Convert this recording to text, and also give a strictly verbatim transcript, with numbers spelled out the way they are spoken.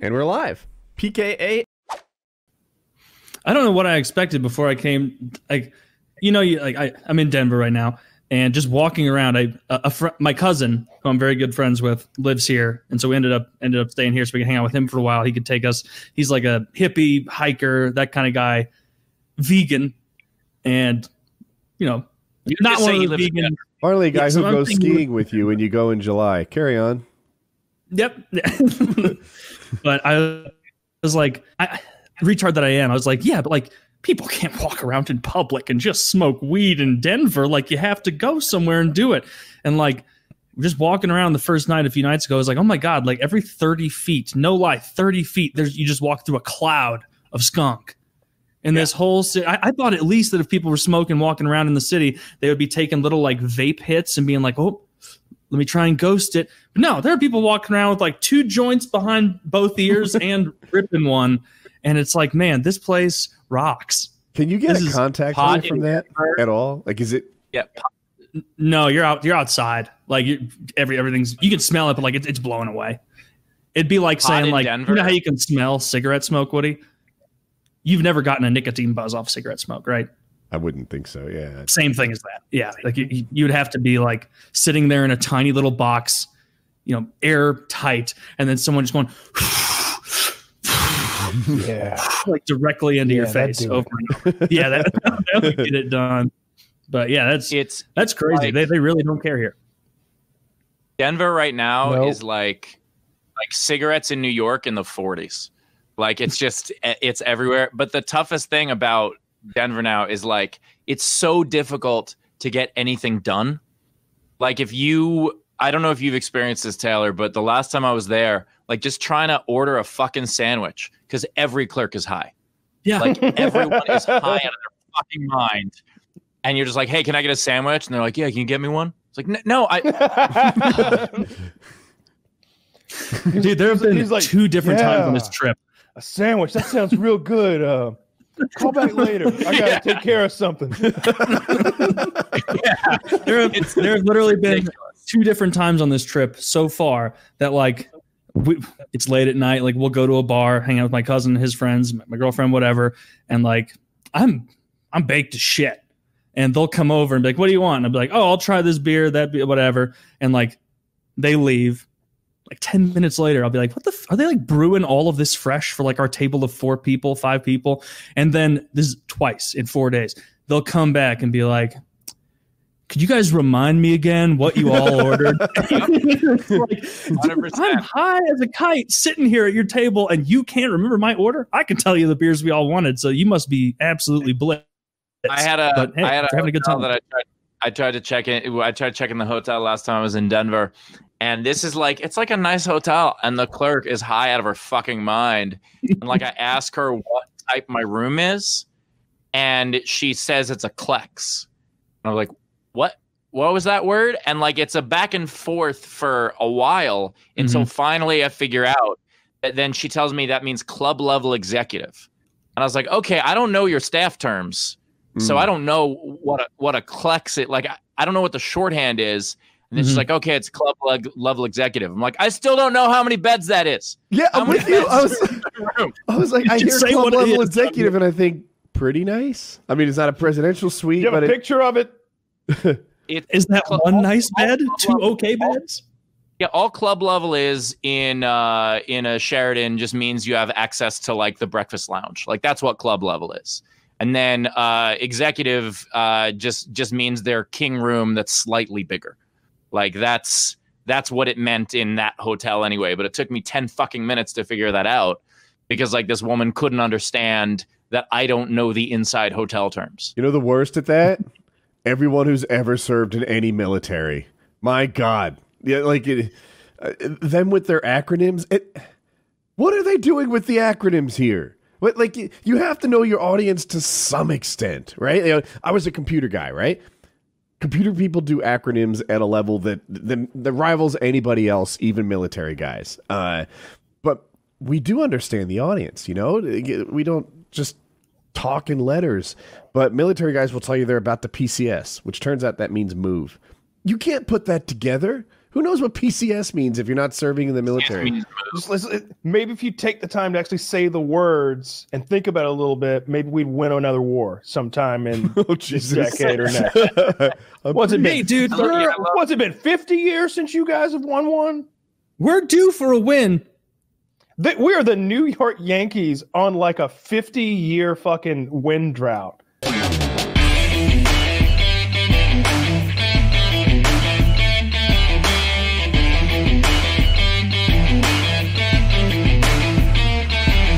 And we're live. P K A. I don't know what I expected before I came. Like, you know, you, like I, I'm in Denver right now, and just walking around, I a, a fr my cousin, who I'm very good friends with, lives here, and so we ended up ended up staying here so we could hang out with him for a while. He could take us. He's like a hippie hiker, that kind of guy, vegan, and you know, you not one of the vegan. Hardly a guy yeah, so who I'm goes skiing with you when you go in July. Carry on. Yep. But I was like, I, retard that I am, I was like, yeah, but like people can't walk around in public and just smoke weed in Denver. Like, you have to go somewhere and do it. And like, just walking around the first night a few nights ago, I was like, oh my God, like every thirty feet, no lie, thirty feet, there's, you just walk through a cloud of skunk. And yeah. This whole city, I, I thought at least that if people were smoking, walking around in the city, they would be taking little like vape hits and being like, oh, let me try and ghost it. But no, there are people walking around with like two joints behind both ears and ripping one. And it's like, man, this place rocks. Can you get this a contact from that at all? Like, is it? Yeah. No, you're out. You're outside. Like you're, every everything's. You can smell it, but like it, it's blowing away. It'd be like pot saying like, Denver. You know how you can smell cigarette smoke, Woody? You've never gotten a nicotine buzz off cigarette smoke, right? I wouldn't think so. Yeah. Same thing as that. Yeah. Like you, you'd have to be like sitting there in a tiny little box, you know, airtight. And then someone just going, yeah, like directly into yeah, your face. Over and over. Yeah. That, that would get it done. But yeah, that's, it's that's crazy. Like, they, they really don't care here. Denver right now nope. is like, like cigarettes in New York in the forties. Like it's just, it's everywhere. But the toughest thing about Denver now is like it's so difficult to get anything done. Like if you, I don't know if you've experienced this, Taylor, but the last time I was there, like just trying to order a fucking sandwich because every clerk is high. Yeah, like everyone is high out of their fucking mind, and you're just like, hey, can I get a sandwich? And they're like, yeah, can you get me one? It's like, no, I. Dude, there have been like, two different yeah, times on this trip. A sandwich that sounds real good. Uh, Call back later. I gotta yeah. take care of something. yeah. There have, it's, there have literally been ridiculous. two different times on this trip so far that like we, it's late at night. Like we'll go to a bar, hang out with my cousin, his friends, my girlfriend, whatever. And like I'm I'm baked to shit. And they'll come over and be like, "What do you want?" And I'll be like, "Oh, I'll try this beer, that beer, whatever." And like they leave. Like ten minutes later, I'll be like, what the f are they like brewing all of this fresh for like our table of four people, five people? And then this is twice in four days. They'll come back and be like, could you guys remind me again what you all ordered? Like, dude, I'm high as a kite sitting here at your table and you can't remember my order? I can tell you the beers we all wanted, so you must be absolutely blitzed. I had a, but, hey, I had a, having a good time. That I tried, I tried to check in. I tried checking the hotel last time I was in Denver. And this is like, it's like a nice hotel. And the clerk is high out of her fucking mind. And like, I ask her what type my room is. And she says it's a Klex. And I'm like, what? What was that word? And like, it's a back and forth for a while. And mm-hmm. so finally I figure out that then she tells me that means club level executive. And I was like, okay, I don't know your staff terms. Mm. So I don't know what a, what a Klex is. Like, I, I don't know what the shorthand is. And then mm-hmm. she's like, okay, it's club level executive. I'm like, I still don't know how many beds that is. Yeah, I'm with you. I was, I was like, you I hear club level executive, and I think, pretty nice. I mean, it's not a presidential suite. You have but a it, picture of it. it is that one all, nice all, bed, all two level, okay all, beds? Yeah, all club level is in uh, in a Sheraton just means you have access to like the breakfast lounge. Like that's what club level is. And then uh, executive uh, just just means their king room that's slightly bigger. Like that's that's what it meant in that hotel anyway. But it took me ten fucking minutes to figure that out because like this woman couldn't understand that I don't know the inside hotel terms. You know the worst at that? Everyone who's ever served in any military. My God, yeah, like it, uh, them with their acronyms. It, what are they doing with the acronyms here? What like you have to know your audience to some extent, right? You know, I was a computer guy, right? Computer people do acronyms at a level that, that, that rivals anybody else, even military guys. Uh, but we do understand the audience, you know? We don't just talk in letters. But military guys will tell you they're about the P C S, which turns out that means move. You can't put that together Who knows what P C S means if you're not serving in the military? Maybe if you take the time to actually say the words and think about it a little bit, maybe we'd win another war sometime in oh, this decade or next. What's it been, hey, dude, sir, what's it been, fifty years since you guys have won one? We're due for a win. We are the New York Yankees on like a fifty-year fucking win drought.